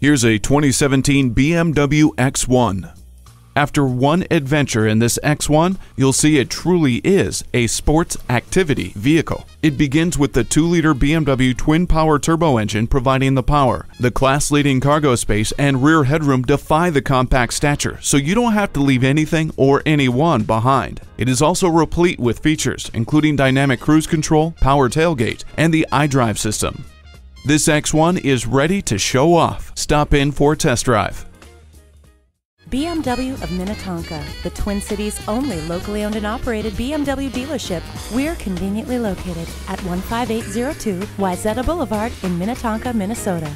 Here's a 2017 BMW X1. After one adventure in this X1, you'll see it truly is a sports activity vehicle. It begins with the 2-liter BMW twin-power turbo engine providing the power. The class-leading cargo space and rear headroom defy the compact stature, so you don't have to leave anything or anyone behind. It is also replete with features, including dynamic cruise control, power tailgate, and the iDrive system. This X1 is ready to show off. Stop in for a test drive. BMW of Minnetonka, the Twin Cities' only locally owned and operated BMW dealership. We're conveniently located at 15802 Wayzata Boulevard in Minnetonka, Minnesota.